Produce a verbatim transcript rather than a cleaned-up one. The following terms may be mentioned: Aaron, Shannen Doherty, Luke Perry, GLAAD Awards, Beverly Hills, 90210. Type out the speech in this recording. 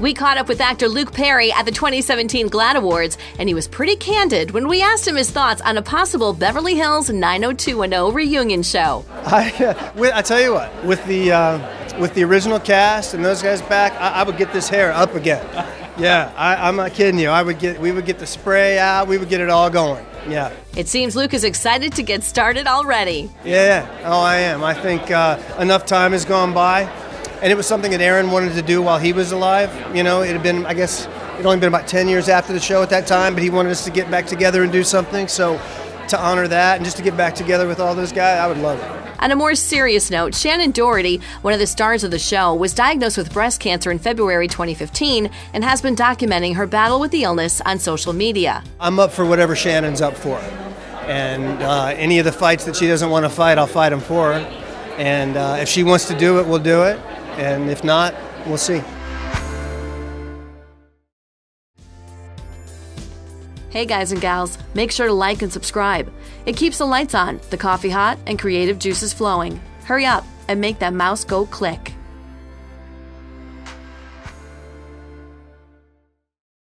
We caught up with actor Luke Perry at the twenty seventeen GLAAD Awards, and he was pretty candid when we asked him his thoughts on a possible Beverly Hills nine oh two one oh reunion show. I, I tell you what, with the uh, with the original cast and those guys back, I, I would get this hair up again. Yeah, I, I'm not kidding you. I would get, we would get the spray out. We would get it all going. Yeah. It seems Luke is excited to get started already. Yeah, oh, I am. I think uh, enough time has gone by, and it was something that Aaron wanted to do while he was alive. You know, it had been, I guess, it only been about ten years after the show at that time, but he wanted us to get back together and do something. So to honor that and just to get back together with all those guys, I would love it. On a more serious note, Shannen Doherty, one of the stars of the show, was diagnosed with breast cancer in February twenty fifteen and has been documenting her battle with the illness on social media. I'm up for whatever Shannen's up for. And uh, any of the fights that she doesn't want to fight, I'll fight them for her. And uh, if she wants to do it, we'll do it. And if not, we'll see. Hey guys and gals, make sure to like and subscribe. It keeps the lights on, the coffee hot, and creative juices flowing. Hurry up and make that mouse go click.